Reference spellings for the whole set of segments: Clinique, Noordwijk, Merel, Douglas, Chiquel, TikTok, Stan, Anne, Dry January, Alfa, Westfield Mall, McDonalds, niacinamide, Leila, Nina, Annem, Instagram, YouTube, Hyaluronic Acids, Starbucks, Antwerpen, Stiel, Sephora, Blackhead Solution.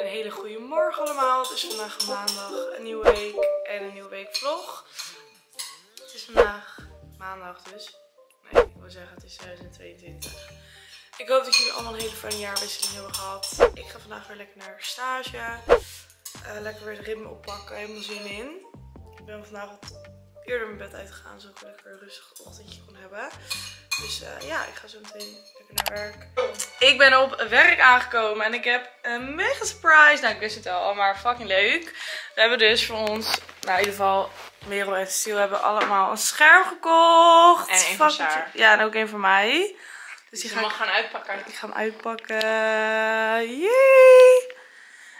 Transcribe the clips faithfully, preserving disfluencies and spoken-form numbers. Een hele goede morgen allemaal. Het is vandaag maandag, een nieuwe week en een nieuwe week vlog. Het is vandaag maandag dus. Nee, ik wil zeggen het is tweeduizend tweeëntwintig. Ik hoop dat jullie allemaal een hele fijne jaarwisseling hebben gehad. Ik ga vandaag weer lekker naar stage. Uh, lekker weer het ritme oppakken, helemaal zin in. Ik ben vandaag wat eerder mijn bed uitgegaan, zodat ik lekker een rustig ochtendje kon hebben. Dus uh, ja, ik ga zo meteen lekker naar werk. Ik ben op werk aangekomen en ik heb een mega surprise. Nou, ik wist het al, maar fucking leuk. We hebben dus voor ons, nou in ieder geval, Merel en Stiel hebben allemaal een scherm gekocht. En één van Saar. Ja, en ook één van mij. Dus, dus die ga mag ik gaan uitpakken. Ik ga hem uitpakken. Yay!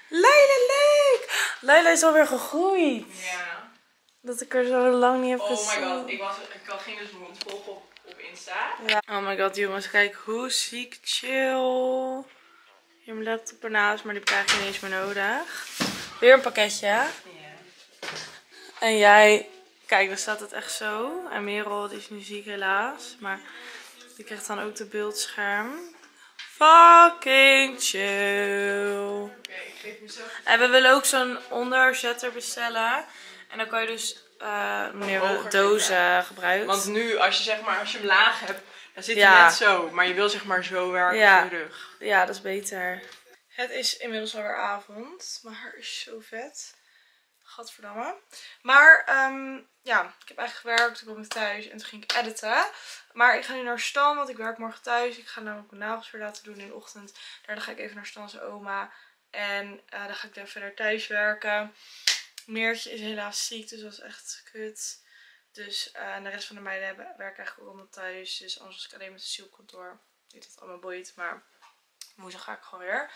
Leila, leuk! Leila is alweer gegroeid. Ja. Dat ik er zo lang niet heb gezien. Oh my god, ik, was, ik had geen dus mond volgen op. Ja. Oh my god jongens, kijk hoe ziek chill. Hier mijn laptop ernaast, maar die krijg je niet eens meer nodig. Weer een pakketje. Ja. En jij, kijk dan staat het echt zo. En Merel die is nu ziek helaas, maar die krijgt dan ook de beeldscherm. Fucking chill. Okay, ik geef mezelf... En we willen ook zo'n onderzetter bestellen. En dan kan je dus... Uh, meneer we dozen gebruikt. Want nu, als je, zeg maar, als je hem laag hebt, dan zit hij ja. net zo. Maar je wil zeg maar zo werken ja. op je rug. Ja, dat is beter. Het is inmiddels alweer avond. Mijn haar is zo vet. Gadverdamme. Maar um, ja, ik heb eigenlijk gewerkt. Ik kom thuis en toen ging ik editen. Maar ik ga nu naar Stan, want ik werk morgen thuis. Ik ga namelijk mijn nagels weer laten doen in de ochtend. Daarna ga ik even naar Stan's oma. En uh, dan ga ik dan verder thuis werken. Meertje is helaas ziek, dus dat is echt kut. Dus uh, en de rest van de meiden hebben, werken eigenlijk ook allemaal thuis. Dus anders was ik alleen met het zielkantoor. Niet dat het allemaal boeit, maar woensdag ga ik gewoon weer.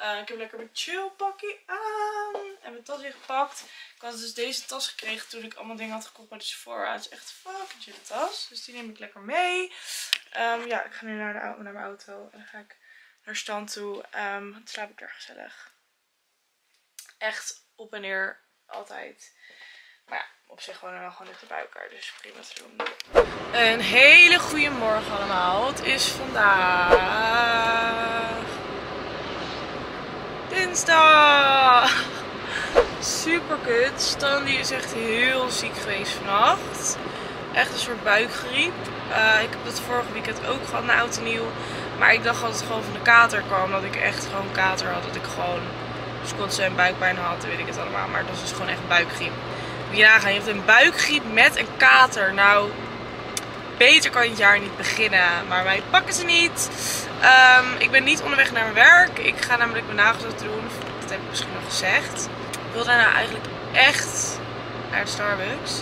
Uh, ik heb lekker mijn chill pakje aan. En mijn tas weer gepakt. Ik had dus deze tas gekregen toen ik allemaal dingen had gekocht bij de Sephora. Het is echt fucking chille tas. Dus die neem ik lekker mee. Um, ja, ik ga nu naar, de, naar mijn auto. En dan ga ik naar Stan toe. Um, dan slaap ik daar gezellig. Echt op en neer. Altijd. Maar ja, op zich gewoon en dan gewoon dichter bij elkaar. Dus prima te doen. Een hele goede morgen allemaal. Het is vandaag dinsdag. Super kut. Stan die is echt heel ziek geweest vannacht. Echt een soort buikgriep. Uh, ik heb dat vorige weekend ook gehad na oud en nieuw. Maar ik dacht dat het gewoon van de kater kwam. Dat ik echt gewoon kater had. Dat ik gewoon... Schotse en buikpijn had, weet ik het allemaal. Maar dat is dus gewoon echt buikgriep. Wie nagaan, je hebt een buikgriep met een kater. Nou, beter kan je het jaar niet beginnen. Maar wij pakken ze niet. Um, ik ben niet onderweg naar mijn werk. Ik ga namelijk mijn nagels laten doen. Dat heb ik misschien nog gezegd. Ik wil daarna eigenlijk echt naar de Starbucks.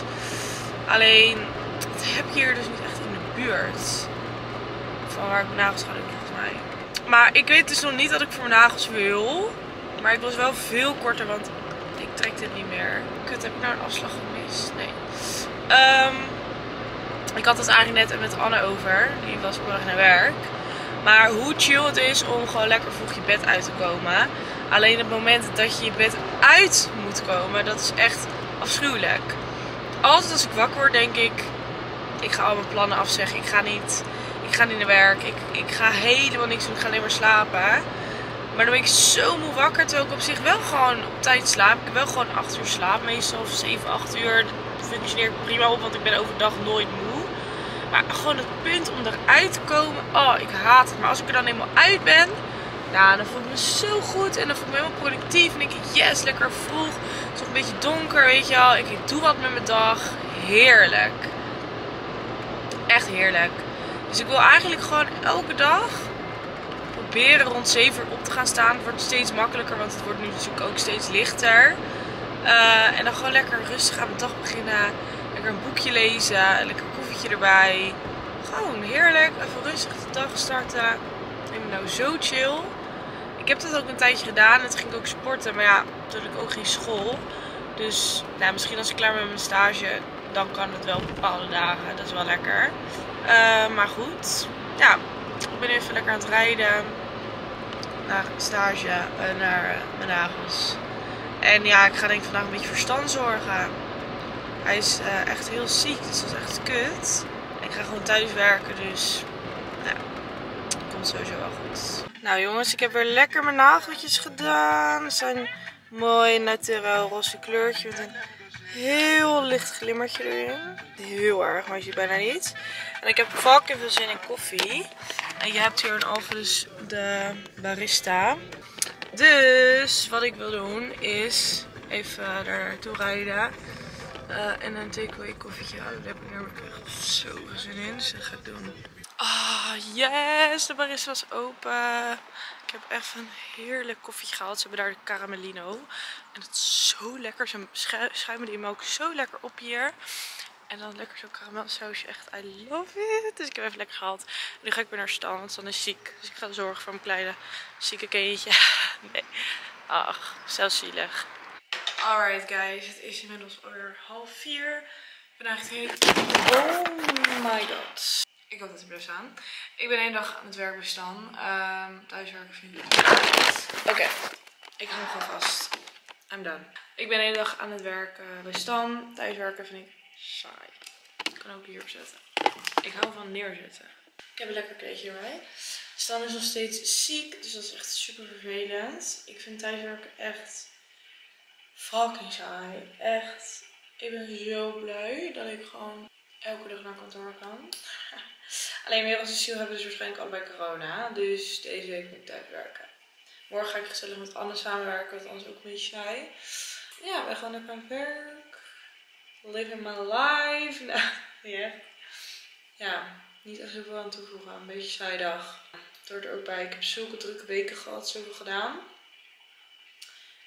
Alleen, dat heb ik hier dus niet echt in de buurt. Van waar ik mijn nagels ga doen, volgens mij. Maar ik weet dus nog niet dat ik voor mijn nagels wil. Maar ik was wel veel korter, want ik trek dit niet meer. Kut, heb ik nou een afslag gemist? Nee. Um, ik had het eigenlijk net met Anne over. Die was morgen naar werk. Maar hoe chill het is om gewoon lekker vroeg je bed uit te komen. Alleen het moment dat je je bed uit moet komen, dat is echt afschuwelijk. Altijd als ik wakker word, denk ik... Ik ga al mijn plannen afzeggen. Ik ga niet, ik ga niet naar werk. Ik, ik ga helemaal niks doen. Ik ga alleen maar slapen. Maar dan ben ik zo moe wakker, terwijl ik op zich wel gewoon op tijd slaap. Ik heb wel gewoon acht uur slaap, meestal zeven, acht uur. Dat functioneert prima op, want ik ben overdag nooit moe. Maar gewoon het punt om eruit te komen, oh ik haat het. Maar als ik er dan helemaal uit ben, nou, dan voel ik me zo goed en dan voel ik me helemaal productief. En denk ik, yes, lekker vroeg. Het is nog een beetje donker, weet je wel. Ik doe wat met mijn dag. Heerlijk. Echt heerlijk. Dus ik wil eigenlijk gewoon elke dag... proberen rond zeven uur op te gaan staan. Het wordt steeds makkelijker, want het wordt nu natuurlijk ook steeds lichter. Uh, en dan gewoon lekker rustig aan mijn dag beginnen. Lekker een boekje lezen, lekker een koffietje erbij. Gewoon heerlijk, even rustig de dag starten. Ik vind het nou zo chill. Ik heb dat ook een tijdje gedaan en toen ging ik ook sporten. Maar ja, toen had ik ook geen school. Dus nou, misschien als ik klaar ben met mijn stage, dan kan het wel op bepaalde dagen. Dat is wel lekker. Uh, maar goed, ja. Ik ben even lekker aan het rijden naar stage en naar mijn nagels. En ja, ik ga denk ik vandaag een beetje voor Stan zorgen. Hij is uh, echt heel ziek, dus dat is echt kut. Ik ga gewoon thuis werken, dus nou, dat komt sowieso wel goed. Nou jongens, ik heb weer lekker mijn nageltjes gedaan. Ze zijn mooi naturel roze kleurtje met een heel licht glimmertje erin. Heel erg, maar je ziet bijna niets. En ik heb fucking veel zin in koffie. En je hebt hier een Alfa, dus de barista. Dus wat ik wil doen is even daartoe rijden. Uh, en een takeaway koffietje halen. Oh, daar heb ik namelijk echt zoveel zin in. Dus dat ga ik doen. Ah, oh, yes! De barista was open. Ik heb echt een heerlijk koffietje gehaald. Ze hebben daar de caramellino. En dat is zo lekker. Ze schuimen die melk zo lekker op hier. En dan lekker zo'n karamelsausje. Echt, I love it. Dus ik heb even lekker gehaald. En nu ga ik weer naar Stan, want Stan is ziek. Dus ik ga zorgen voor mijn kleine zieke kindje. Nee. Ach, zelfs zielig. Alright guys, het is inmiddels alweer half vier. Ik ben eigenlijk heel... Oh my god. Ik hoop dat het blijft aan. Ik ben één dag aan het werk bij Stan. Um, thuiswerken vind ik niet. Oké, okay. Ik hou gewoon vast. I'm done. Ik ben één dag aan het werk uh, bij Stan. Thuiswerken vind ik saai. Ik kan ook hierop zetten. Ik hou van neerzetten. Ik heb een lekker kleedje erbij. Stan is nog steeds ziek, dus dat is echt super vervelend. Ik vind thuiswerken echt... fucking saai. Echt. Ik ben zo blij dat ik gewoon elke dag naar kantoor kan. Alleen Merel en Stiel hebben dus waarschijnlijk allebei corona. Dus deze week moet ik thuis werken. Morgen ga ik gezellig met Anne samenwerken. Want anders ook een beetje saai. Ja, wij gaan lekker aan het werk. Living my life. Nou, yeah. Ja, niet echt zoveel aan toevoegen. Een beetje saai dag. Het hoort er ook bij. Ik heb zulke drukke weken gehad. Zoveel gedaan.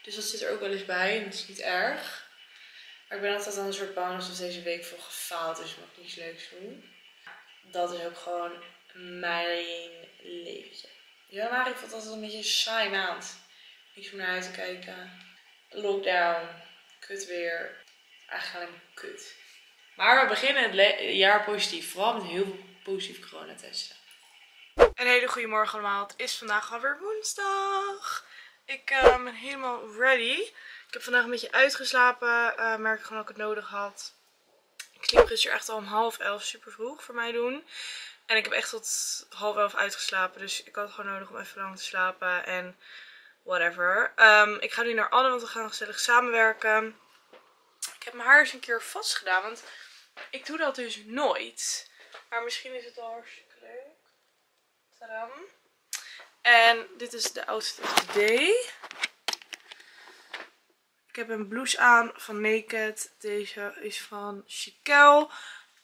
Dus dat zit er ook wel eens bij en dat is niet erg. Maar ik ben altijd aan een soort bang als deze week voor gefaald is, dus mag ik niets leuks doen. Dat is ook gewoon mijn leventje. Januari vond het altijd een beetje een saai maand. Niks om naar uit te kijken. Lockdown, kut weer. Eigenlijk alleen maar kut. Maar we beginnen het jaar positief. Vooral met heel veel positief coronatesten. Een hele goede morgen allemaal. Het is vandaag alweer woensdag. Ik uh, ben helemaal ready. Ik heb vandaag een beetje uitgeslapen. Uh, merk ik gewoon dat ik het nodig had. Ik sliep gisteren echt al om half elf. Super vroeg voor mij doen. En ik heb echt tot half elf uitgeslapen. Dus ik had het gewoon nodig om even lang te slapen. En whatever. Um, ik ga nu naar Anne, want we gaan gezellig samenwerken. Ik heb mijn haar eens een keer vast gedaan. Want ik doe dat dus nooit. Maar misschien is het al hartstikke leuk. Tadam. En dit is de outfit of the day. Ik heb een blouse aan van Naked. Deze is van Chiquel.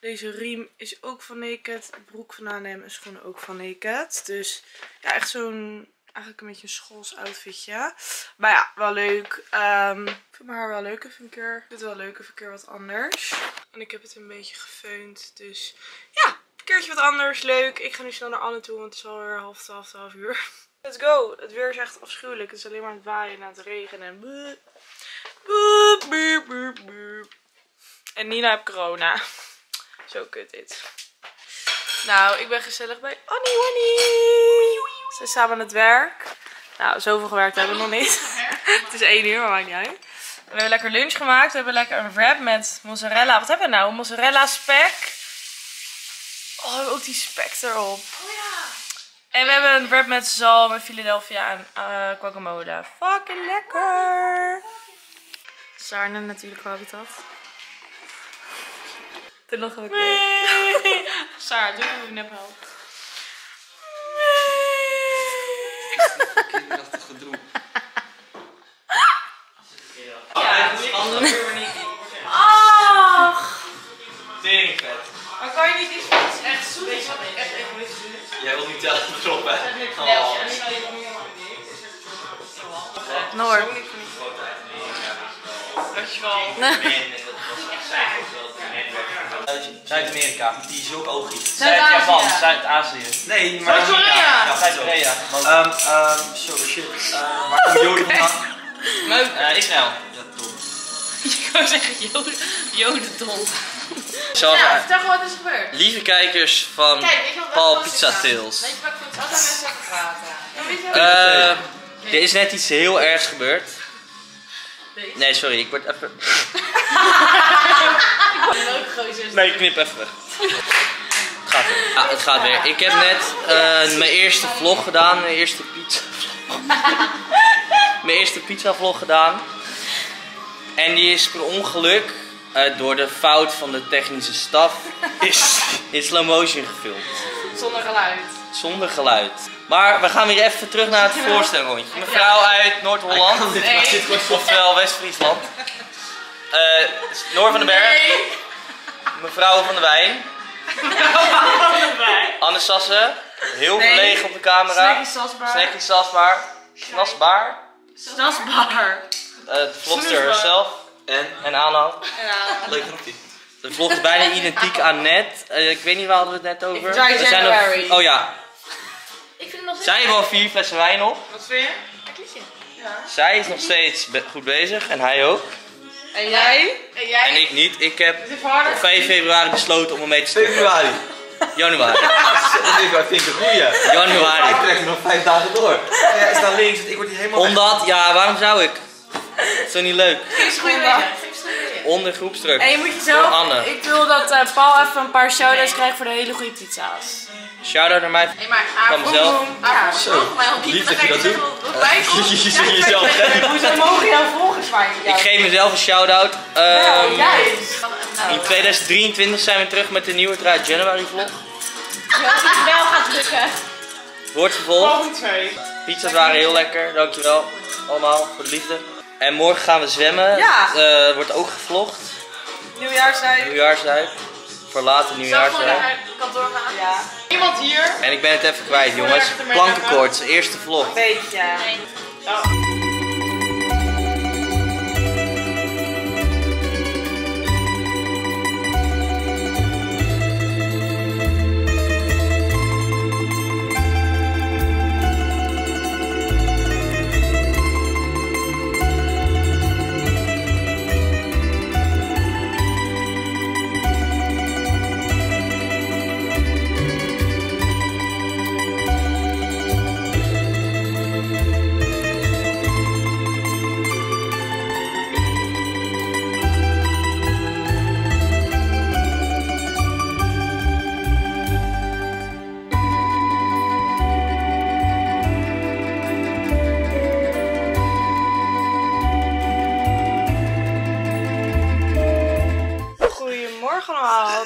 Deze riem is ook van Naked. De broek van Annem en schoenen ook van Naked. Dus ja, echt zo'n... Eigenlijk een beetje een schools outfitje. Maar ja, wel leuk. Um, ik vind mijn haar wel leuk even een keer. Ik vind het wel leuk even een keer wat anders. En ik heb het een beetje gefeund. Dus ja. Een keertje wat anders, leuk. Ik ga nu snel naar Anne toe, want het is alweer half twaalf, twaalf uur. Let's go! Het weer is echt afschuwelijk. Het is alleen maar aan het waaien, aan het regenen en... Boop, boop, boop, boop. En Nina heeft corona. Zo kut dit. Nou, ik ben gezellig bij Annie Wannie. Ze zijn samen aan het werk. Nou, zoveel gewerkt hebben we nog niet. Het is één uur, maar maakt niet uit. We hebben lekker lunch gemaakt. We hebben lekker een wrap met mozzarella. Wat hebben we nou? Mozzarella spek. Oh, ook die spek erop. Oh ja. En we hebben een wrap met zalm en Philadelphia en uh, guacamole. Fucking lekker. Sarne natuurlijk wel dat. Toen nog een keer. Saar, doe je net wel. Kinderachtig gedoe. Ja, dat is anders. Ach. Teringvet. Maar kan je niet iets van iets echt zoet? Weet je wat ik echt even wil doen? Jij wil niet tellen erop, hè? Noord. Zuid-Amerika, die is ook oogjes. Zuid-Japan, Zuid-Azië. Nee, maar Zuid-Korea. Ja, Zuid-Korea. Ehm, ehm, sorry, shit. Waar komt Joden vandaan? Israël. Ik wou zeggen jodendol. Nou, vertel gewoon wat is gebeurd. Lieve kijkers van Paul Pizza Tales. Weet je wat ik vind? Altijd mensen lekker praten. Er is net iets heel ergs gebeurd. Nee, sorry, ik word even... Ik word ook gozer. Nee, knip even weg. Gaat weer. Ja, het gaat weer. Ik heb net uh, mijn eerste vlog gedaan. Mijn eerste pizza vlog. Mijn eerste pizza vlog gedaan. En die is per ongeluk, uh, door de fout van de technische staf, is in slow motion gefilmd. Zonder geluid. Zonder geluid. Maar we gaan weer even terug naar het voorstelrondje. Mevrouw uit Noord-Holland, nee. Ofwel West-Friesland. Uh, Noor van den Berg. Nee. Mevrouw van der Wijn. Anne Sassen. Heel nee. verlegen op de camera. Snekkie Sasbaar. Snasbaar. Snasbaar. Uh, de vlogster zelf. En? En Anno. Leuk groepje. De vlog is bijna identiek aan net. Uh, ik weet niet waar hadden we het net over. Dry January. Nog... Oh ja. Ik vind nog Zij heeft wel vier flessen wijn op. Wat vind je? Een liedje. Ja. Zij is nog steeds be goed bezig en hij ook. En jij? En jij? En ik niet. Ik heb op vijf februari besloten om hem mee te stoppen. Februari? Januari. Dat vind ik een goeie. Januari. Ik trek er nog vijf dagen door. Ja, is naar links, want ik word hier helemaal... Omdat, ja, waarom zou ik? Dat is toch niet leuk? Geef goede dag. Onder groepsdruk. En je moet je zo... Anne. Ik wil dat uh, Paul even een paar shoutouts nee. krijgt voor de hele goede pizza's. Shoutout naar mij. Nee, hey, maar aan mezelf. Ja, zo. Lief dat je dat doet. Je zit jezelf Hoezo mogen jou volgens mij? Ik geef mezelf een shoutout. Um, juist. In tweeduizend drieëntwintig zijn we terug met de nieuwe Dry January vlog. Ja, dat het wel gaat lukken. Wordt vervolgd. Pizza's waren heel lekker. Dankjewel. Allemaal voor de liefde. En morgen gaan we zwemmen. Ja. Uh, wordt ook gevlogd. Nieuwjaarsduik. Nieuwjaarsduik. Voor later nieuwjaarsduik. Zal ik naar kantoor gaan? Ja. Iemand hier. En ik ben het even kwijt, jongens. Plankenkoorts, eerste vlog. Een beetje. Nee. Oh.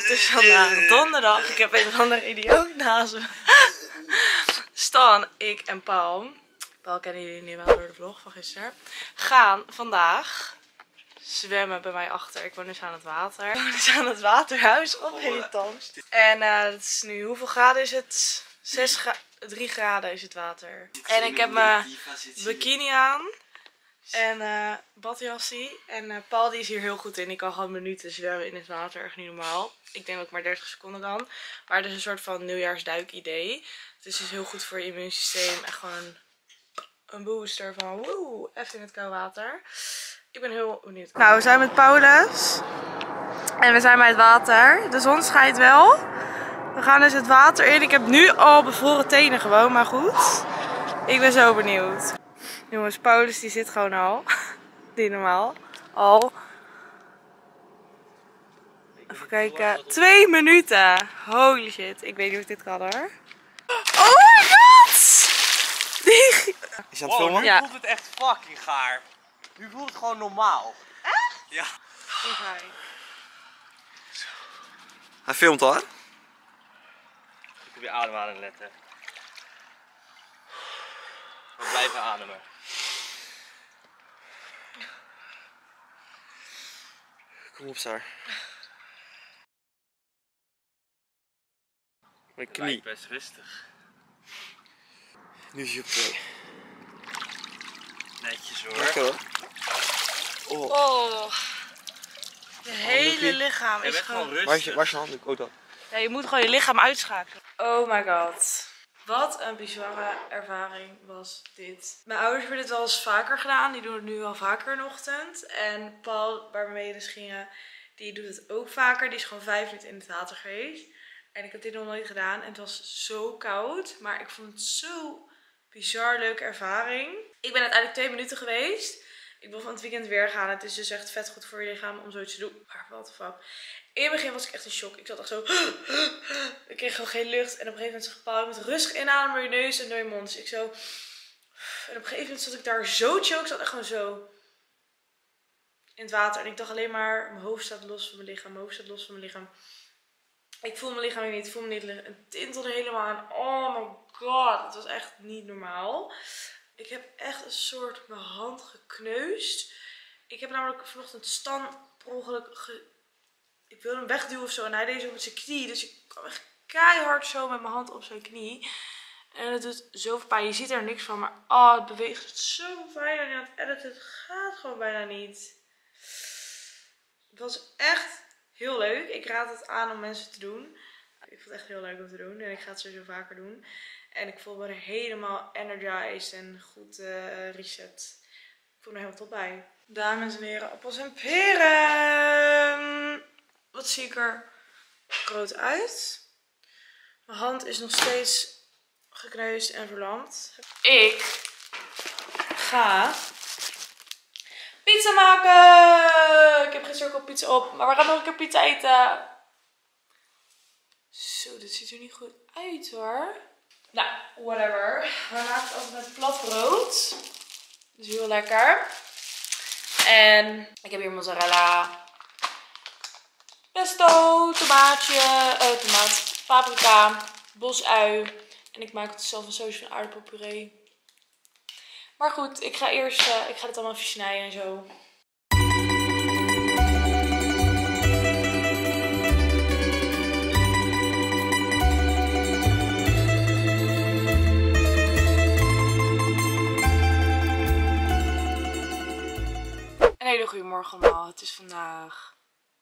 Het is vandaag donderdag. Ik heb een of andere idioot naast me. Stan, ik en Paul. Paul kennen jullie nu wel door de vlog van gisteren. Gaan vandaag zwemmen bij mij achter. Ik woon dus aan het water. Ik woon dus aan het waterhuis op Hedentans. En uh, het is nu, hoeveel graden is het? zes gra drie graden is het water. En ik heb mijn bikini aan. En uh, badjassie. En uh, Paul die is hier heel goed in. Ik kan gewoon minuten zwemmen in het water. Echt niet normaal. Ik denk ook maar dertig seconden dan. Maar het is een soort van nieuwjaarsduik idee. Het is dus heel goed voor je immuunsysteem. Echt gewoon een booster van woe, even in het koude water. Ik ben heel benieuwd. Nou, we zijn met Paulus. En we zijn bij het water. De zon schijnt wel. We gaan dus het water in. Ik heb nu al bevroren tenen gewoon. Maar goed. Ik ben zo benieuwd. Jongens, Paulus die zit gewoon al. Die normaal. Al. Even kijken. Twee minuten. Holy shit. Ik weet niet hoe ik dit kan hoor. Oh my god! Die... Is je aan het filmen? Wow, nu ja. voelt het echt fucking gaar. Nu voelt het gewoon normaal. Echt? Ja. Okay. Hij filmt al hè? Ik probeer ademhalen letten. We blijven ademen. Kom op, Saar. Mijn knie. Het lijkt best rustig. Nu is je op twee. Netjes hoor. Lekker hoor. Oh. oh. De hele lichaam is gewoon rustig. Waar is je, waar is je handdoek? Oh, dat. Ja, je moet gewoon je lichaam uitschakelen. Oh my god. Wat een bizarre ervaring was dit. Mijn ouders hebben dit wel eens vaker gedaan. Die doen het nu wel vaker in de ochtend. En Paul, waar we mee dus gingen, die doet het ook vaker. Die is gewoon vijf minuten in het water geweest. En ik heb dit nog nooit gedaan. En het was zo koud. Maar ik vond het zo bizar leuke ervaring. Ik ben uiteindelijk twee minuten geweest. Ik wil van het weekend weer gaan. Het is dus echt vet goed voor je lichaam om zoiets te doen. Maar what the fuck. In het begin was ik echt in shock. Ik zat echt zo. Ik kreeg gewoon geen lucht. En op een gegeven moment zei Paul, je moet rustig inademen door je neus en door je mond. Dus ik zo. En op een gegeven moment zat ik daar zo chill. Ik zat echt gewoon zo. In het water. En ik dacht alleen maar, mijn hoofd staat los van mijn lichaam. Mijn hoofd staat los van mijn lichaam. Ik voel mijn lichaam niet. Ik voel me niet. Het tintelde helemaal aan. Oh my god. Het was echt niet normaal. Ik heb echt een soort mijn hand gekneusd. Ik heb namelijk vanochtend Stan per ongeluk ge... Ik wilde hem wegduwen of zo. En hij deed zo met zijn knie. Dus ik kwam echt keihard zo met mijn hand op zijn knie. En het doet zoveel pijn. Je ziet er niks van. Maar oh, het beweegt het zo fijn. En aan het editen, het gaat gewoon bijna niet. Het was echt heel leuk. Ik raad het aan om mensen te doen. Ik vond het echt heel leuk om te doen. En ik ga het sowieso vaker doen. En ik voel me helemaal energized en goed uh, reset. Ik voel me helemaal top bij. Dames en heren, appels en peren. Wat zie ik er groot uit. Mijn hand is nog steeds gekneusd en verlamd. Ik ga pizza maken! Ik heb gisteren ook al pizza op, maar we gaan nog een keer pizza eten. Zo, dit ziet er niet goed uit hoor. Nou, whatever. We maken het altijd met plat brood. Dat is heel lekker. En ik heb hier mozzarella, pesto, tomaatje, uh, tomaat, paprika, bosui. En ik maak het zelf een sausje van aardappelpuree. Maar goed, ik ga eerst, uh, ik ga dit allemaal even snijden en zo. Een hele goede morgen allemaal. Het is vandaag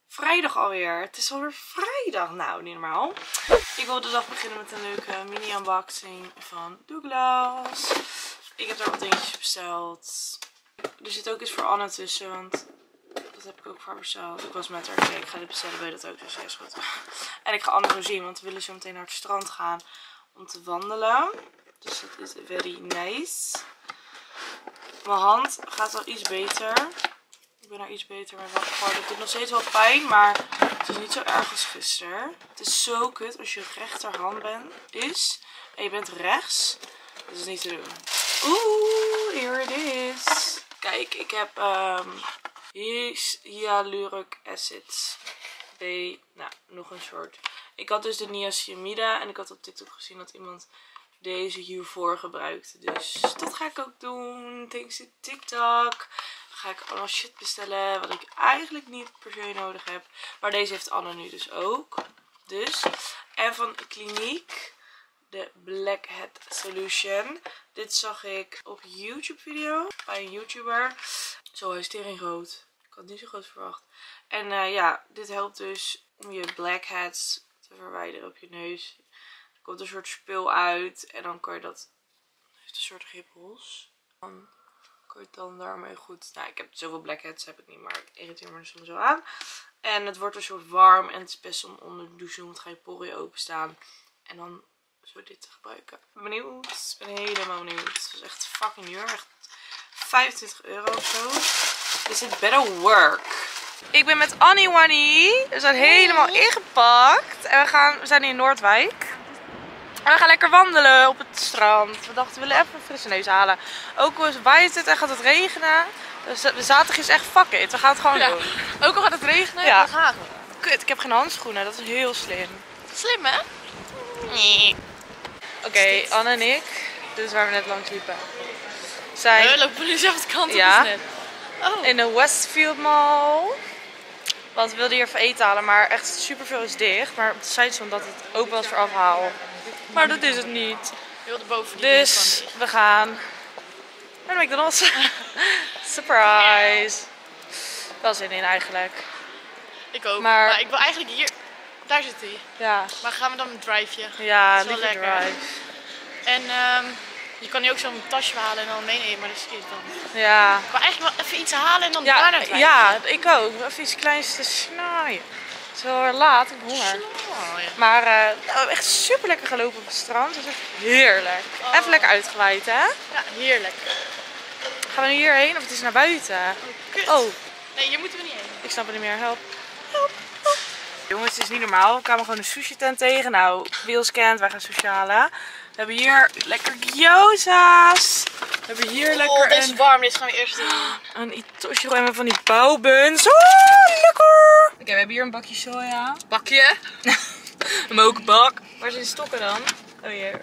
vrijdag alweer. Het is alweer vrijdag. Nou, niet normaal. Ik wil de dag beginnen met een leuke mini-unboxing van Douglas. Ik heb daar wat dingetjes besteld. Er zit ook iets voor Anne tussen, want dat heb ik ook voor haar besteld. Ik was met haar, okay, ik ga dit bestellen, weet dat ook, dus ja, is goed. En ik ga Anne zo zien, want we willen zo meteen naar het strand gaan om te wandelen. Dus dat is very nice. Mijn hand gaat wel iets beter. Ik ben er iets beter mee wakker. Het doet nog steeds wel pijn, maar het is niet zo erg als gisteren. Het is zo kut als je rechterhand bent, is en je bent rechts. Dat is niet te doen. Oeh, here it is. Kijk, ik heb um, Hyaluronic Acids. B, nou, nog een soort. Ik had dus de niacinamide en ik had op TikTok gezien dat iemand deze hiervoor gebruikte. Dus dat ga ik ook doen. Thanks to TikTok. Dan ga ik allemaal shit bestellen wat ik eigenlijk niet per se nodig heb. Maar deze heeft Anne nu dus ook. Dus. En van Clinique. De Blackhead Solution. Dit zag ik op YouTube video. Bij een YouTuber. Zo, hij is tering groot. Ik had het niet zo groot verwacht. En uh, ja, dit helpt dus om je blackheads te verwijderen op je neus. Er komt een soort spul uit. En dan kan je dat... Het heeft een soort rippels. Dan kan je het dan daarmee goed... Nou, ik heb zoveel blackheads heb ik niet, maar ik irriteer me er soms wel aan. En het wordt een soort warm. En het is best om onder de douche, want ga je poriën openstaan. En dan... zo dit te gebruiken. Ik ben benieuwd. Ik ben helemaal benieuwd. Het was echt fucking duur. Echt vijfentwintig euro of zo. Is it better work? Ik ben met Annie Wannie. We zijn helemaal ingepakt. En we, gaan, we zijn in Noordwijk. En we gaan lekker wandelen op het strand. We dachten we willen even een frisse neus halen. Ook al waait het en gaat het regenen. Dus de zaterdag is echt fuck it. We gaan het gewoon ja. doen. Ook al gaat het regenen. Ja. Het gaat. Kut, ik heb geen handschoenen. Dat is heel slim. Slim hè? Nee. Oké, okay, Anne en ik, dit is waar we net langs liepen. Zijn... We lopen nu zelf de kant op, ja, dus net. Oh. In de Westfield Mall. Want we wilden hier even eten halen, maar echt superveel is dicht. Maar op de site stond dat het open was voor afhaal. Maar dat is het niet. Heel de bovenliggende dus we gaan naar de McDonald's. Surprise. Wel zin in eigenlijk. Ik ook, maar, maar ik wil eigenlijk hier... Daar zit hij. Ja. Maar gaan we dan een driveje? Ja, dat is wel lekker. Drive. En um, je kan nu ook zo'n tasje halen en dan meenemen, maar dat is iets dan. Ja. Ik wil eigenlijk wel even iets halen en dan ja, daarna drive. Ja, ik ook. Even iets kleins te snaaien. Het is wel weer laat, ik heb honger. Snaaien. Maar uh, we hebben echt super lekker gelopen op het strand. Dat is echt heerlijk. Oh. Even lekker uitgewaaid, hè? Ja, heerlijk. Gaan we nu hierheen of het is naar buiten? Oh, kut. Oh. Nee, hier moeten we niet heen. Ik snap het niet meer. Help. Help. Help. Jongens, het is niet normaal. We kwamen gewoon een sushi tent tegen. Nou, Wils kent, wij gaan sushi halen. We hebben hier lekker gyoza's. We hebben hier oh, lekker dit is een... warm. Dit gaan we eerst doen. Een itoshiro en van die bouwbuns. Oh, lekker. Oké, okay, we hebben hier een bakje soja. Bakje? Een mokerbak. Waar zijn de stokken dan? Oh, hier.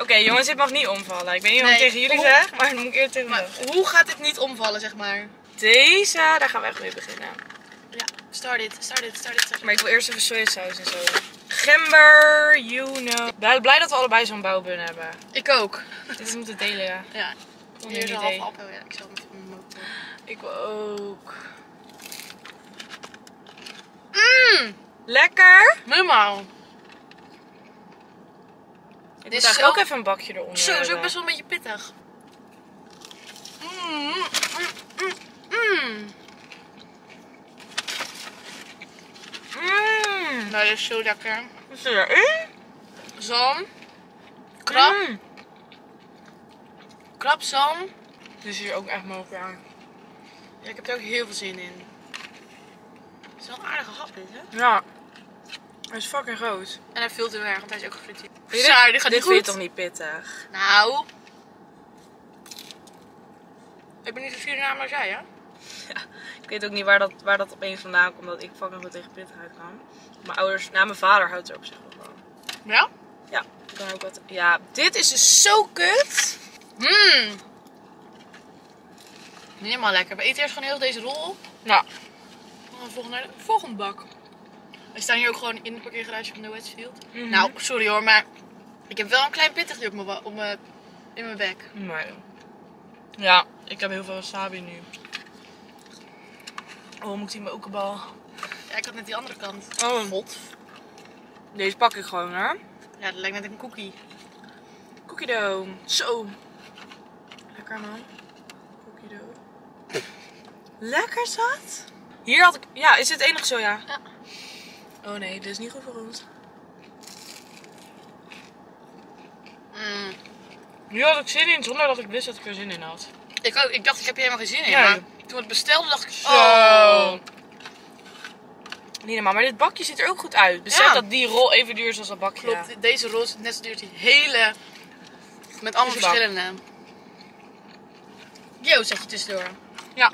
Oké, okay, jongens, dit mag niet omvallen. Ik weet niet nee, hoe ik tegen jullie zeg, maar dan moet ik eerder tegen maar hoe gaat dit niet omvallen, zeg maar? Deze, daar gaan we echt mee beginnen. Ja, start it, start it, start it. Start it. Maar ik wil eerst even sojasaus en zo. Gember, you know. Ik ben blij dat we allebei zo'n bouwbun hebben. Ik ook. Dit moeten we delen, ja. Ja. Hier is een half appel, ja. Ik zal met mijn motor. Ik wil ook. Mmm! Lekker! Normaal. Ik moet eigenlijk ook even een bakje eronder. Zo, is ook best wel een beetje pittig. Mm, mm, mm, mm. Mm. Nou, dat is zo lekker. Wat zit erin? Zalm. Krab. Mm. Krabzalm. Dit is hier ook echt mogelijk aan. Ja, ik heb er ook heel veel zin in. Het is wel een aardige hap dit, hè? Ja. Hij is fucking groot. En hij vult heel erg, want hij is ook gefrituurd. Sorry, dit gaat dit vind je toch niet pittig? Nou. Ik ben niet zo'n Surinaam als jij, hè? Ja, ik weet ook niet waar dat, waar dat opeens vandaan komt, dat ik fucking goed tegen pittigheid kan. Mijn ouders, nou mijn vader houdt er op zich wel van. Ja? Ja, ik kan ook wat. Ja, dit is dus zo kut. Mmm. Niet helemaal lekker. We eten eerst gewoon heel deze rol op. Ja. Dan volgen naar de volgende bak. We staan hier ook gewoon in het parkeergarage van de Westfield. Mm -hmm. Nou, sorry hoor, maar ik heb wel een klein pittigje op mijn, op mijn, in mijn bek. Nee. Ja, ik heb heel veel wasabi nu. Oh, moet ik die mokerbal? Ja, ik had net die andere kant. Oh, god. Deze pak ik gewoon, hè? Ja, dat lijkt net een cookie. Cookie dough. Zo. Lekker, man. Cookie dough. Lekker zat? Hier had ik... Ja, is dit enig soja? Ja. Oh nee, dit is niet goed voor ons. Mm. Nu had ik zin in, zonder dat ik wist dat ik er zin in had. Ik ook, ik dacht ik heb hier helemaal geen zin in, nee. Maar toen het bestelde dacht ik zo. Oh. Niet helemaal, maar dit bakje ziet er ook goed uit. Besef ja. Dat die rol even duur is als dat bakje. Klopt, deze rol is net zo duur als die hele... Met allemaal verschillende. Yo, zet je tussendoor. Ja.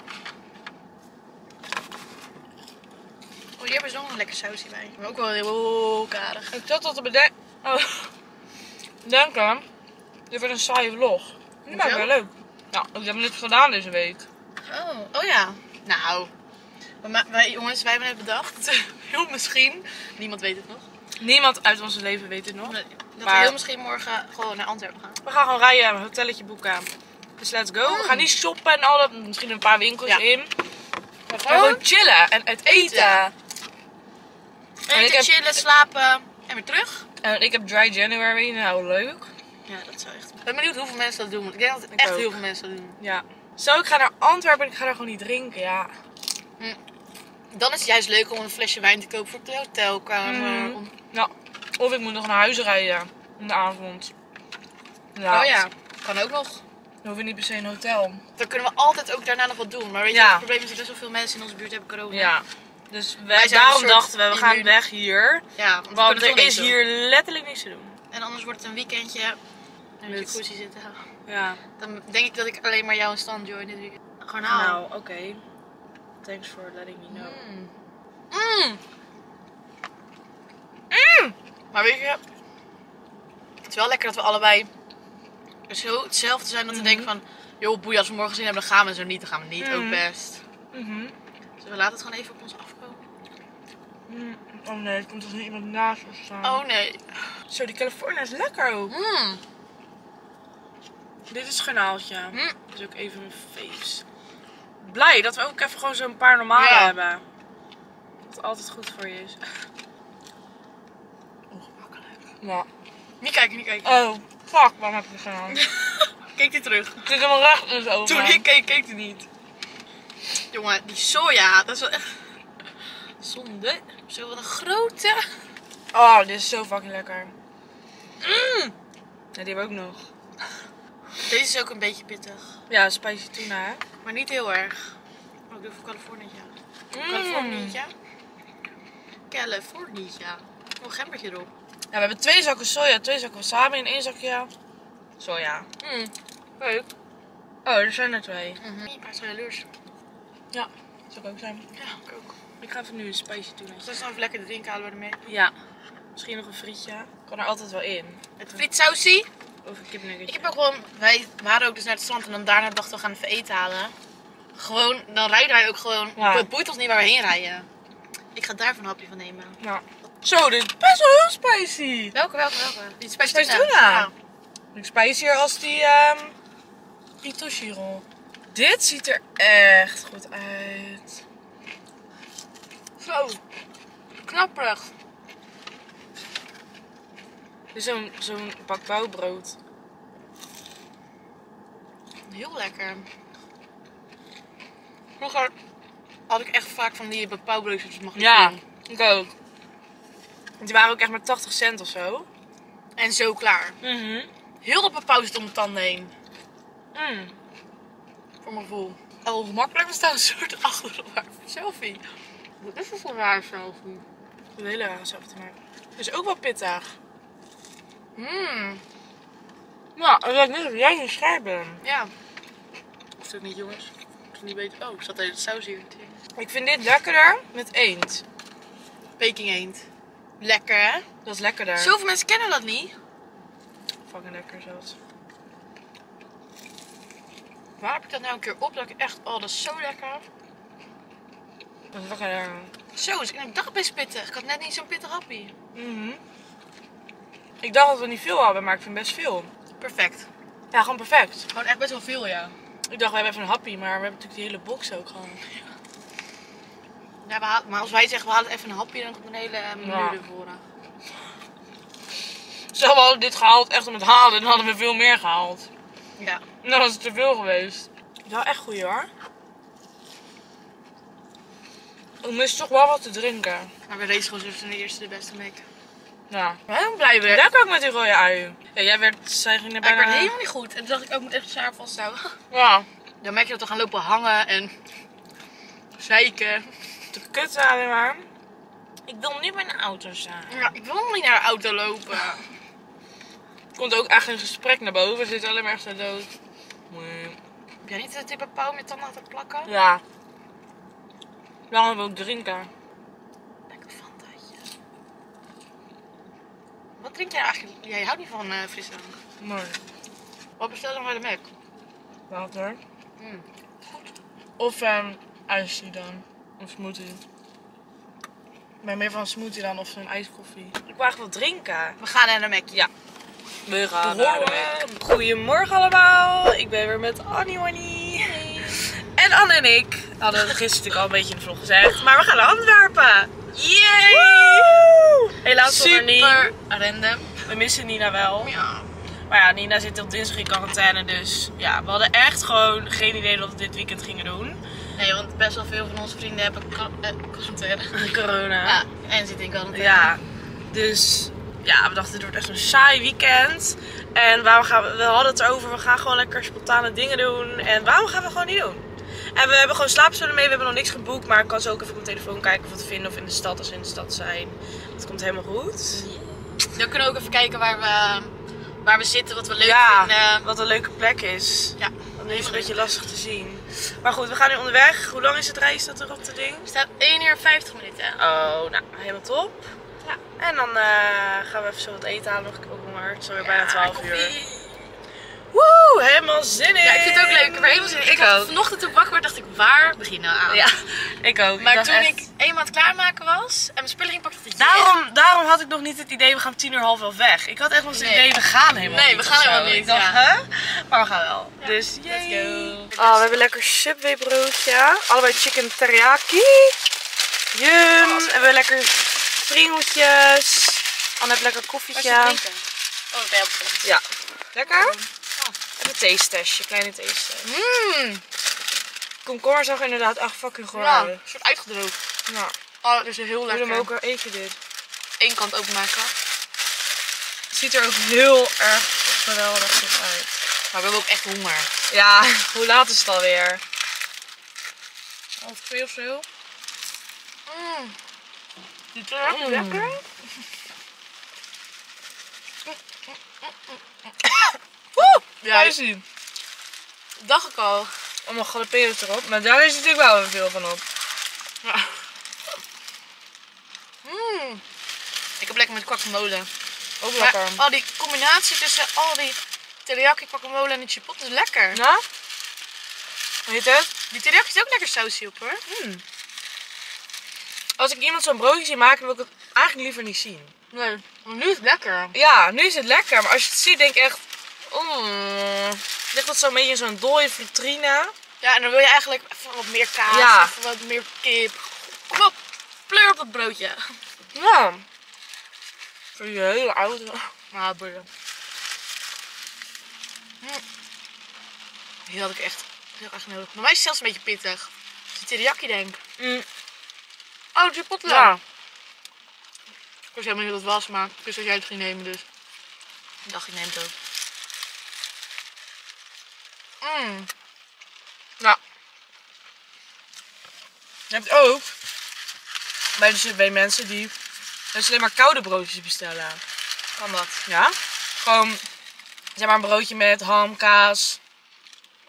Oh, hier hebben ze nog een lekker sausje bij. Maar ook wel heel karig. Ik zat al te bedenken. Oh. Denken. Dit wordt een saaie vlog. Nu maakt het wel leuk. Nou, ik heb het gedaan deze week. Oh, oh ja. Nou. Wij, wij, jongens, wij hebben het bedacht. Heel misschien. Niemand weet het nog. Niemand uit ons leven weet het nog. Dat maar... we heel misschien morgen gewoon naar Antwerpen gaan. We gaan gewoon rijden, een hotelletje boeken. Dus let's go. Mm. We gaan niet shoppen en al dat. Misschien een paar winkels ja. in. We gaan gewoon chillen en het eten. eten. En eten, chillen, heb... slapen en weer terug. En ik heb Dry January, nou leuk. Ja, dat zou echt... Ik ben benieuwd hoeveel mensen dat doen, want ik denk dat het ik echt ook. heel veel mensen dat doen. Ja. Zo, ik ga naar Antwerpen en ik ga daar gewoon niet drinken, ja. Hm. Dan is het juist leuk om een flesje wijn te kopen voor de hotelkamer. Mm. Om... Ja, of ik moet nog naar huis rijden in de avond. Laat. Oh ja, kan ook nog. Dan hoef je niet per se een hotel. Dan kunnen we altijd ook daarna nog wat doen, maar weet je, ja. Het probleem is dat best wel veel mensen in onze buurt hebben corona. Ja. Dus wij, wij daarom dachten we, we gaan weg hier. Ja, want, want er is doen. hier letterlijk niks te doen. En anders wordt het een weekendje in een jacuzzi zitten. Ja. Dan denk ik dat ik alleen maar jou in stand join dit weekend. Gewoon halen. Nou, oké. Okay. Thanks for letting me know. Mm. Mm. Mm. Maar weet je, het is wel lekker dat we allebei zo hetzelfde zijn. Dat mm-hmm. we denken van, joh boeien, als we morgen zin hebben dan gaan we zo niet. Dan gaan we niet, mm. ook best. Mm-hmm. Dus we laten het gewoon even op ons afkomen. Mm. Oh nee, er komt toch niet iemand naast ons staan. Oh nee. Zo, die California is lekker ook. Mm. Dit is garnaaltje. Mm. Dat is ook even mijn face. Blij dat we ook even gewoon zo'n paar normale ja. hebben. Dat altijd goed voor je is. Ongemakkelijk. Ja. Niet kijken, niet kijken. Oh, fuck, waarom heb ik het gedaan? Keek die terug. Het zit helemaal recht in zijn ogen. Toen ik keek, keek die niet. Jongen, die soja, dat is wel echt... Zonde. Zo wat een grote. Oh, dit is zo fucking lekker. Mm. Ja, die hebben we ook nog. Deze is ook een beetje pittig. Ja, spicy tuna, hè? Maar niet heel erg. Oh, ik doe voor Californietje. Mm. Californietje. Californietje. Nog een gembertje erop. Ja, we hebben twee zakken soja, twee zakken wasabi en één zakje soja. Mm. Leuk. Oh, er zijn er twee. Mm-hmm. Een paar sojaluurs. Ja, dat zou ik ook zijn. Ja, ik ook. Ik ga even nu een spicy tuna. Dat is dan even lekker drinken halen we ermee. Ja. Misschien nog een frietje. Kan er altijd wel in. Het frietsausie. Of een kipnuggetje. Ik heb ook gewoon, wij waren ook dus naar het strand en dan daarna dachten we gaan even eten halen. Gewoon, dan rijden wij ook gewoon. Ja. Het boeit ons niet waar we heen rijden. Ik ga daarvan een hapje van nemen. Ja. Zo, dit is best wel heel spicy. Welke, welke, welke? Die spicy tuna. Spicy tuna. Ja. Ik spicier als die um, ritoshi roll. Dit ziet er echt goed uit. Zo, knapperig. Dit is zo'n zo'n bakbouwbrood. Heel lekker. Vroeger had ik echt vaak van die bakbouwbroodjes, dus mag niet ja, doen. Ik ook. Die waren ook echt maar tachtig cent of zo. En zo klaar. Mm-hmm. Heel dat papau zit om mijn tanden heen. Mm. Voor mijn gevoel. Al ongemakkelijk bestaat een soort achterwaar selfie. Wat is dat voor raar selfie? Een hele rare selfie te maken. Is ook wel pittig. Mmm. Nou, ik weet niet of jij een schijf bent. Ja. Of het niet, jongens. Ik het niet weten. Oh, ik zat even het saus hier. Ik vind dit lekkerder met eend. Peking eend. Lekker, hè? Dat is lekkerder. Zoveel mensen kennen dat niet. Fucking lekker zelfs. Waar heb ik dat nou een keer op? Dat ik echt, oh, dat is zo lekker. Dat is lekker. Zo, dus ik dacht best pittig. Ik had net niet zo'n pittig happy. Mhm. Ik dacht dat we niet veel hadden, maar ik vind best veel. Perfect. Ja, gewoon perfect. Gewoon echt best wel veel, ja. Ik dacht, we hebben even een happy, maar we hebben natuurlijk die hele box ook gewoon. Ja, we haal, maar als wij zeggen, we halen even een hapje, dan komt een hele menu ja. ervoor. Stel, we hadden dit gehaald echt om het halen, dan hadden we veel meer gehaald. Ja. Dan was het te veel geweest. Wel echt goed, hoor. Ik mis toch wel wat te drinken. Maar we racen gewoon zo de eerste de beste make. Ja, heel blij weer. Lekker ook met die rode ui. Ja, jij werd, zij ging er bijna... Ja, ik werd helemaal niet goed. En toen dacht ik, ook oh, moet echt zwaar vasthouden. Ja. Dan merk je dat we gaan lopen hangen en... zeiken. Te kut alleen maar. Ik wil niet bij een auto staan. Ja, ik wil nog niet naar de auto lopen. Ja. Komt ook echt een gesprek naar boven. We zitten alleen maar echt zo dood. Nee. Heb jij niet de tippe pauw met tanden laten plakken? Ja. Dan gaan we ook drinken. Wat drink jij eigenlijk? Jij houdt niet van uh, frisdrank. Nee. Wat bestel je dan bij de Mac? Water. Mm. Goed. Of um, ijsje dan. Of smoothie. Ik ben meer van smoothie dan of zo'n ijskoffie. Ik wil echt wat drinken. We gaan naar de Mac. Ja. We gaan naar de Mac. Goedemorgen allemaal. Ik ben weer met Annie Wannie. Hey. En Anne en ik hadden gisteren natuurlijk al een beetje in de vlog gezegd. Maar we gaan naar Antwerpen. Yay! Woe! Helaas zonder Nina. Random. We missen Nina wel. Ja. Maar ja, Nina zit op dinsdag in quarantaine, dus ja, we hadden echt gewoon geen idee dat we dit weekend gingen doen. Nee, want best wel veel van onze vrienden hebben eh, quarantaine. Corona. Ja, en zitten in quarantaine. Ja, dus ja, we dachten dit wordt echt een saai weekend. En waarom gaan we, we hadden het erover, we gaan gewoon lekker spontane dingen doen. En waarom gaan we gewoon niet doen? En we hebben gewoon slaapspullen mee, we hebben nog niks geboekt, maar ik kan zo ook even op mijn telefoon kijken of we het vinden of in de stad, als we in de stad zijn. Dat komt helemaal goed. Yeah. Dan kunnen we ook even kijken waar we, waar we zitten, wat we leuk ja, vinden. Wat een leuke plek is. Ja. Dat is een beetje lastig te zien. Maar goed, we gaan nu onderweg. Hoe lang is het reis dat er op de ding? Het staat één uur vijftig minuten. Oh, nou, helemaal top. Ja. En dan uh, gaan we even zo wat eten halen, nog ik ook maar. Het is alweer ja, bijna twaalf uur. Woe, helemaal zin in! Ja, ik vind het ook leuk, maar helemaal zin in. Ik, ik had ook. Vanochtend toen ik wakker werd, dacht ik, waar begin nou aan? Ja, ik ook. Maar ik toen echt... ik eenmaal aan het klaarmaken was en mijn spullen ging pakken, dacht ik, daarom, yeah. daarom had ik nog niet het idee, we gaan tien uur half wel weg. Ik had echt nog het nee. idee, we gaan helemaal nee, niet. Nee, we gaan helemaal niet. Ik dacht, ja. hè? Maar we gaan wel. Ja. Dus, let's go. Oh, we hebben lekker Subway broodje. Allebei chicken teriyaki. Yum. Oh, we hebben lekker springeltjes. Anne heeft lekker koffietje. Wat is het drinken? Oh, dat ben je opgelegd. Ja. Lekker? Even een theestestje, kleine theestest. Mmm! Komkommer zag inderdaad echt fucking goor uit. Ja, een soort uitgedroogd. Ja. Oh, dat is heel lekker. Wil hem ook even dit. Eén kant openmaken. Het ziet er ook heel erg geweldig uit. Maar we hebben ook echt honger. Ja, hoe laat is het alweer? Half twee of zo. Mm. Die is mm. lekker. Woe! Ja, je ziet. Dat dacht ik al. Allemaal jalapenos erop. Maar daar is natuurlijk wel weer veel van op. Ja. Mm. Ik heb lekker met guacamole. Ook lekker. Maar, oh, die combinatie tussen al die teriyaki, guacamole en de chipotle is lekker. Ja? Hoe heet het? Die teriyaki is ook lekker sausje op hoor. Mm. Als ik iemand zo'n broodje zie maken, wil ik het eigenlijk liever niet zien. Nee, maar nu is het lekker. Ja, nu is het lekker. Maar als je het ziet, denk ik echt... Mm, ligt dat zo'n beetje in zo'n dode vitrine. Ja, en dan wil je eigenlijk even wat meer kaas, ja. Even wat meer kip. Kom op, pleur op dat broodje. Ja. Voor je hele oude... Ah, boeien. Die had ik echt heel erg nodig. Maar mij is het zelfs een beetje pittig. Als je teriyaki denkt. Mm. Oh, chipotle. Ja. Ik was helemaal niet wat het was, maar dus dat jij het ging nemen dus. Ik dacht, ik neem het ook. Mm. Nou. Je hebt ook bij, de, bij mensen die dus alleen maar koude broodjes bestellen. Kan dat? Ja. Gewoon, zeg maar een broodje met ham, kaas,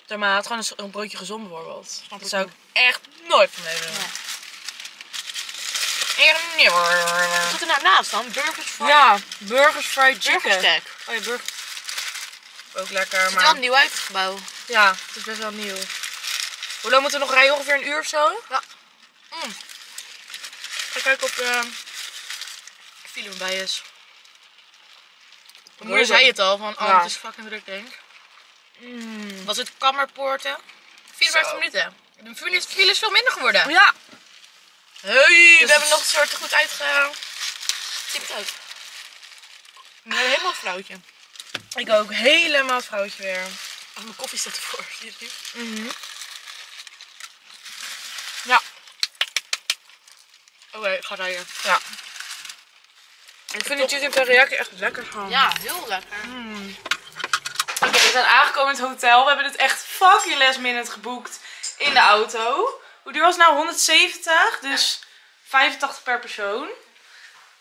tomaat. Gewoon een, een broodje gezond bijvoorbeeld. Snap dat zou ik niet. Echt nooit van nemen. Nee. Wat zit er nou naast dan? Burgers fried? Ja, burgers fried chicken. Burgerstack. Oh ja, burger. Ook lekker, maar... Het is wel een nieuw uit het gebouw. Ja, het is best wel nieuw. Hoe lang moeten we nog rijden? Ongeveer een uur of zo? Ja. Mm. Ik ga kijken of de film erbij is. Mijn moeder zei het al, van oh, ja. Het is fucking druk denk ik. Mm. Was het Kammerpoorten? vierenvijftig minuten. De file is veel minder geworden. Ja. Hey, dus we hebben nog een soort goed uitge... Tipt uit. Ah. Helemaal vrouwtje. Ik ook. Helemaal vrouwtje weer. Oh, mijn koffie staat ervoor. Zie je het? Mm-hmm. Ja. Oké, okay, ik ga rijden. Ja. Ik vind die chicken teriyaki echt lekker gaan. Ja, heel lekker. Mm. Oké, okay, we zijn aangekomen in het hotel. We hebben het echt fucking last minute geboekt in de auto. Hoe duur was het nou? honderdzeventig, dus vijfentachtig per persoon.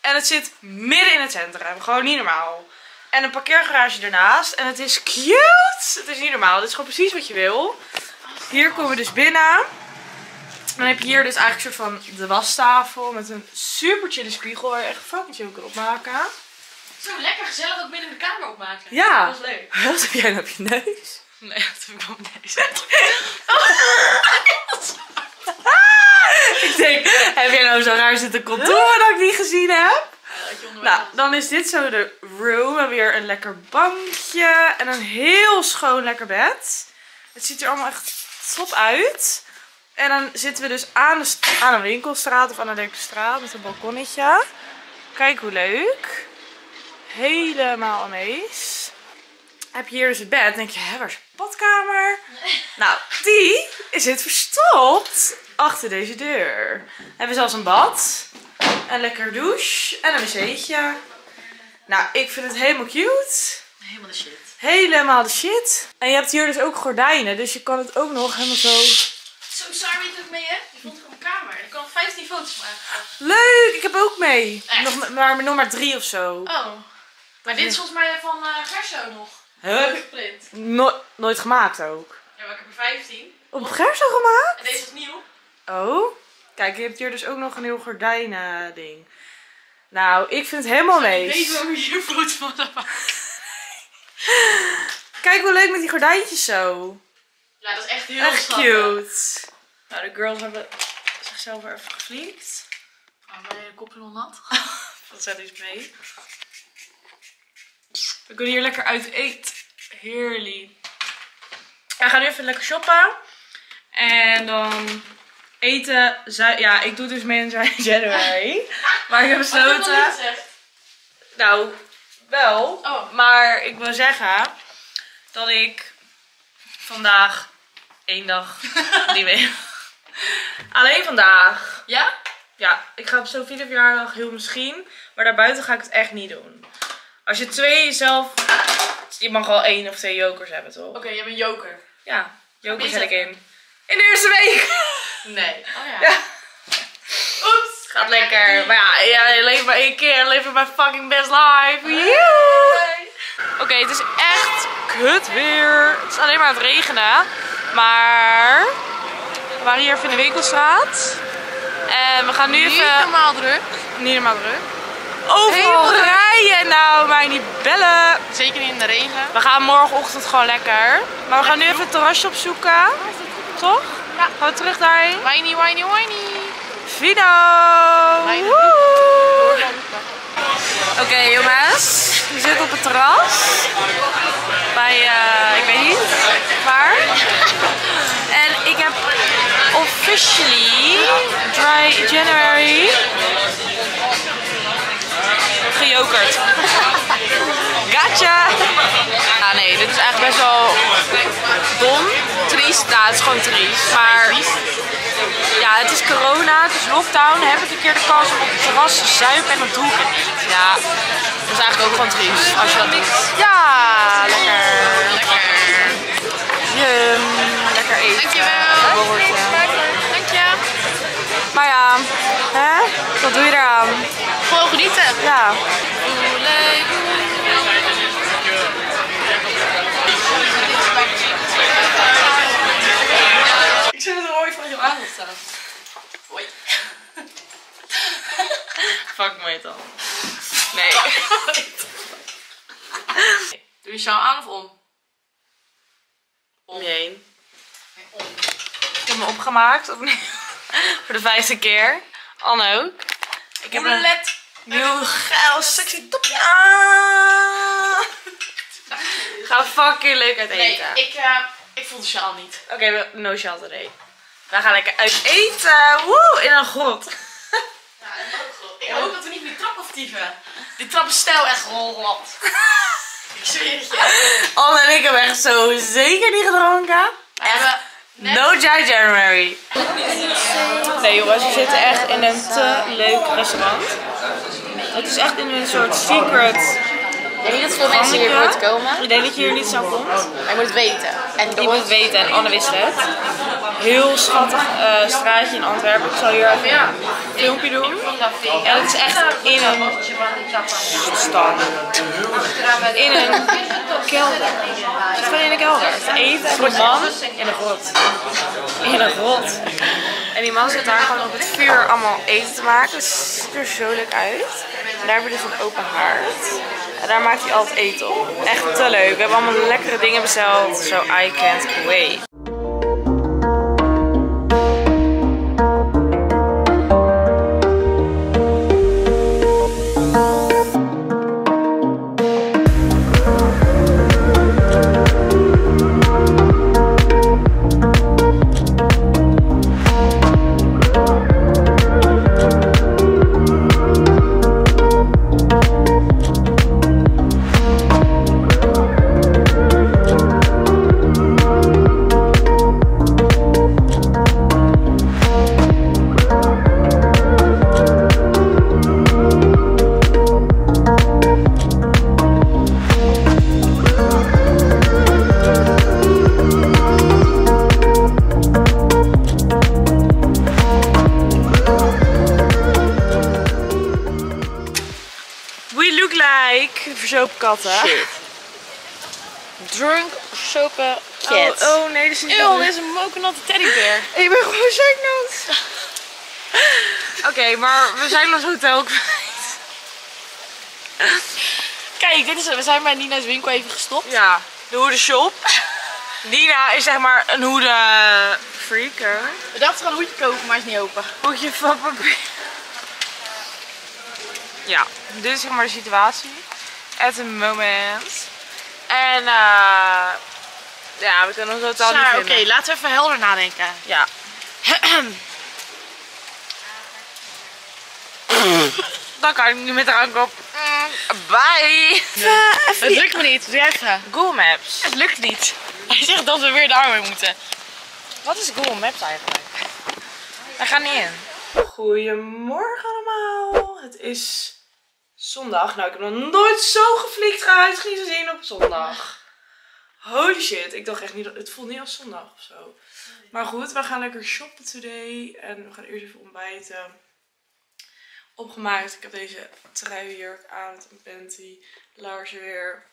En het zit midden in het centrum, gewoon niet normaal. En een parkeergarage ernaast. En het is cute! Het is niet normaal, dit is gewoon precies wat je wil. Hier komen we dus binnen. Dan heb je hier dus eigenlijk een soort van de wastafel met een super chille spiegel waar je echt fucking chill kan opmaken. Zo lekker gezellig ook midden in de kamer opmaken. Ja, dat was leuk. Wat heb jij nou op je neus? Nee, dat heb ik op mijn neus. Ik denk, heb jij nou zo raar zitten contouren dat ik niet gezien heb? Nou, dan is dit zo de room. We hebben weer een lekker bankje en een heel schoon lekker bed. Het ziet er allemaal echt top uit. En dan zitten we dus aan, de aan een winkelstraat of aan een leuke straat met een balkonnetje. Kijk hoe leuk. Helemaal amazed. Heb je hier dus het bed, dan denk je, hè, waar is je badkamer? Nee. Nou, die zit verstopt achter deze deur. We hebben zelfs een bad, een lekker douche en een wc'tje. Nou, ik vind het helemaal cute. Helemaal de shit. Helemaal de shit. En je hebt hier dus ook gordijnen, dus je kan het ook nog helemaal zo... Zo'n saar weet ik mee, hè? Die vond ik op mijn kamer. Ik kan vijftien foto's maken. Leuk, ik heb ook mee. Nog maar, nog maar drie of zo. Oh, maar dit is volgens mij van uh, Gerso nog. Huh? Geprint. No nooit gemaakt ook. Ja, maar ik heb er vijftien. Op Gerso gemaakt? En deze is nieuw. Oh. Kijk, je hebt hier dus ook nog een heel gordijnen ding. Nou, ik vind het helemaal mee. Ik weet waarom je hier foto van dat maakt. Kijk hoe leuk met die gordijntjes zo. Ja, dat is echt heel echt schattig. Cute. Nou, de girls hebben zichzelf er even geflikt. Oh, ben je kopje nat? Dat zet iets mee. We kunnen hier lekker uit eten. Heerlijk. We gaan nu even lekker shoppen. En dan eten. Ja, ik doe dus mee in Dry January. Maar ik heb besloten. Wat heb je gezegd? Nou, wel. Oh. Maar ik wil zeggen dat ik vandaag één dag niet mee. Alleen vandaag. Ja? Ja, ik ga op zo'n vierde verjaardag heel misschien. Maar daarbuiten ga ik het echt niet doen. Als je twee jezelf Je mag al één of twee jokers hebben, toch? Oké, okay, je hebt een joker. Ja, jokers zet ik in. In de eerste week! Nee. Oh ja. ja. Oeps. Gaat lekker. Maar ja, ja je leeft maar één keer. Leef mijn fucking best life. Oké, okay, het is echt kut weer. Het is alleen maar aan het regenen. Maar we waren hier even in de winkelstraat. En we gaan nu even... Niet normaal druk. Niet normaal druk. Overal rijden, nou mij niet bellen. Zeker niet in de regen. We gaan morgenochtend gewoon lekker. Maar we gaan nu even het terrasje opzoeken. Toch? Ja. Gaan we terug daarheen? Whiny, whiny, whiny. Vino! Oké okay, jongens, we zitten op het terras. Bij, uh, ik weet niet waar. En ik heb officially Dry January gejokerd. Gotcha! Ah nee, dit is eigenlijk best wel dom. Triest, nou het is gewoon triest. Maar ja, het is corona, het is lockdown. Heb ik een keer de kans om op het terras te zuipen en dat doe ik het niet. Ja, dat is eigenlijk ook gewoon triest als je dat doet. Ja, lekker. Lekker. Yum, lekker eten. Dankjewel. Dank je. Maar ja, hè? Wat doe je eraan? Gewoon genieten. Ja. Ik zit er ooit van jouw aandacht staan. Hoi. Fuck me dan. Nee. Doe je sjaal aan of om? Om je heen. Nee, om. Ik heb me opgemaakt opnieuw. Voor de vijfde keer. Anne ook. Ik heb een nieuw geil sexy topje aan. Ga fucking leuk uit eten. Nee, ik, uh, ik voel de sjaal niet. Oké, okay, no sjaal today. We gaan lekker uit eten. Woe, in een grot. Ja, in een grot. Ik ja, hoop dat we niet meer trappen aftieven. Die trappen stijl echt Holland. Ik zweer het je. Anne en ik hebben echt zo zeker niet gedronken. Echt. No Dry January. Nee jongens, we zitten echt in een te leuk restaurant. Het is echt in een soort secret. Ik denk niet dat veel mensen hier nooit komen. Ik denk dat je hier niet zo komt. Maar je moet het weten. En je moet het weten en Anne wist het. Heel schattig uh, straatje in Antwerpen. Ik zal hier even ja. een filmpje doen. En het is echt in een stad. In een kelder. Het is gewoon in een kelder. Het eten voor een man in een grot. In een grot. En die man zit daar gewoon op het vuur allemaal eten te maken. Dus het ziet er zo leuk uit. En daar hebben we dus een open haard. En daar maakt hij altijd eten op. Echt te leuk. We hebben allemaal lekkere dingen besteld. So I can't wait. Soapkatten. Drunk soapkatten. Oh, oh nee, dit is niet Eeuw, dit is een mokernatte teddybeer. Ik ben gewoon zeiknoot. Oké, okay, maar we zijn ons hotel kwijt. Kijk, dit is, we zijn bij Nina's winkel even gestopt. Ja, de hoede shop. Nina is zeg maar een hoede freak. Hè? We dachten gaan een hoedje kopen, maar hij is niet open. Hoedje van papier. Ja, dit is zeg maar de situatie. At the moment. En uh, ja, we kunnen ons totaal niet vinden. Oké, okay, laten we even helder nadenken. Ja. Dan kan ik nu met de rank op. Bye. Nee. Het lukt me niet. Doe jij even. Google Maps. Het lukt niet. Hij zegt dat we weer de armen moeten. Wat is Google Maps eigenlijk? Wij gaan niet in. Goedemorgen allemaal. Het is Zondag. Nou, ik heb nog nooit zo geflikt gezien op zondag. Holy shit. Ik dacht echt niet, het voelt niet als zondag of zo. Maar goed, we gaan lekker shoppen today. En we gaan eerst even ontbijten. Opgemaakt. Ik heb deze truienjurk aan met een panty. Laarzen weer.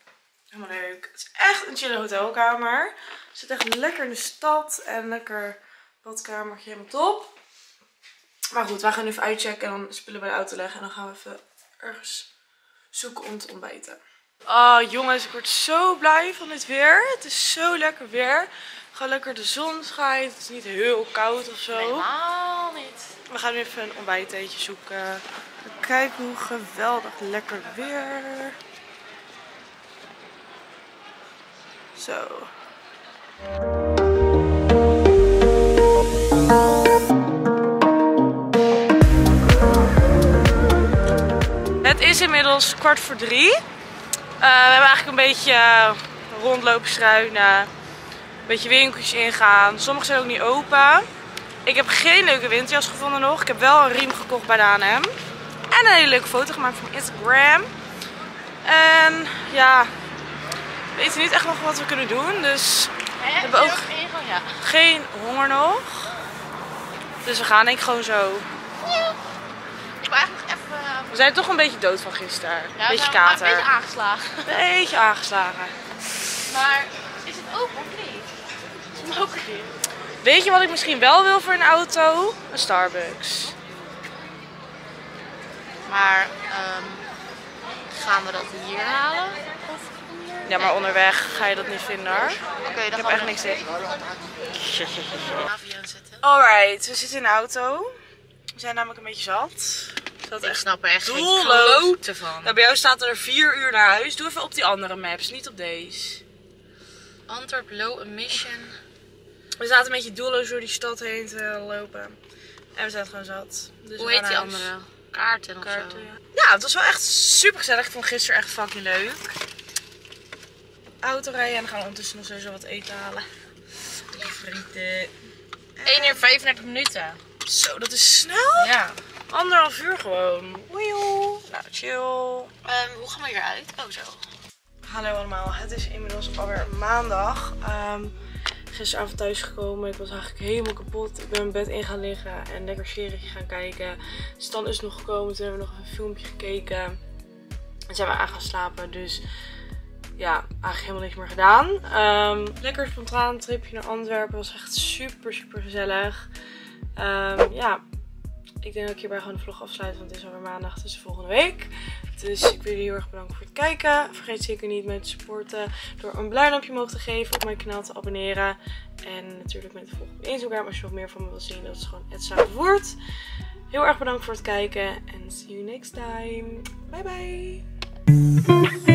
Helemaal leuk. Het is echt een chille hotelkamer. Het zit echt lekker in de stad. En lekker badkamertje. Helemaal top. Maar goed, wij gaan even uitchecken. En dan spullen bij de auto leggen. En dan gaan we even ergens zoeken om te ontbijten. Oh jongens, ik word zo blij van dit weer. Het is zo lekker weer. Gewoon lekker de zon schijnt. Het is niet heel koud of zo. Helemaal niet. We gaan even een ontbijtteentje zoeken. Kijk hoe geweldig lekker weer. Zo. Het is inmiddels kwart voor drie. Uh, we hebben eigenlijk een beetje uh, rondlopen, struinen. Een beetje winkeltjes ingaan. Sommige zijn ook niet open. Ik heb geen leuke winterjas gevonden nog. Ik heb wel een riem gekocht bij de Annem. En een hele leuke foto gemaakt voor mijn Instagram. En ja, we weten niet echt nog wat we kunnen doen. Dus we hebben ook geen honger nog. Dus we gaan denk ik gewoon zo. Ik wil eigenlijk even... We zijn toch een beetje dood van gisteren. Ja, beetje kater. Een beetje aangeslagen. Een beetje aangeslagen. Maar is het open of niet? Is het mogelijk? Weet je wat ik misschien wel wil voor een auto? Een Starbucks. Maar um, gaan we dat hier halen? Ja, maar onderweg ga je dat niet vinden hoor. Oké, okay, dan ik heb echt niks in. Alright, we zitten in de auto. We zijn namelijk een beetje zat. Dat ik echt snap er echt doelloos van. Nou, bij jou staat er vier uur naar huis. Doe even op die andere maps, niet op deze. Antwerpen low emission. We zaten een beetje doelloos door die stad heen te lopen. En we zijn gewoon zat. Dus hoe heet die andere? Kaarten of Kaarten, zo. Ja. Ja, het was wel echt super gezellig. Ik vond gisteren echt fucking leuk. Auto rijden en dan gaan we ondertussen nog sowieso wat eten halen. Lekker frieten. één uur vijfendertig minuten. Zo, dat is snel. Ja. Anderhalf uur gewoon. Woejoe. Nou, chill. Um, hoe gaan we hieruit? Oh, zo. Hallo allemaal. Het is inmiddels alweer maandag. Um, gisteravond thuis gekomen. Ik was eigenlijk helemaal kapot. Ik ben in bed in gaan liggen en lekker serietje gaan kijken. Stan is nog gekomen. Toen hebben we nog een filmpje gekeken. En zijn we aan gaan slapen. Dus ja, eigenlijk helemaal niks meer gedaan. Um, lekker spontaan tripje naar Antwerpen. Was echt super, super gezellig. Um, ja, ik denk dat ik hierbij gewoon de vlog afsluit, want het is alweer maandag, dus volgende week. Dus ik wil jullie heel erg bedanken voor het kijken. Vergeet zeker niet mij te supporten door een blauw lampje omhoog te geven, op mijn kanaal te abonneren. En natuurlijk met de volgende Instagram als je nog meer van me wilt zien, dat is gewoon het Samenwoord. Heel erg bedankt voor het kijken en see you next time. Bye bye!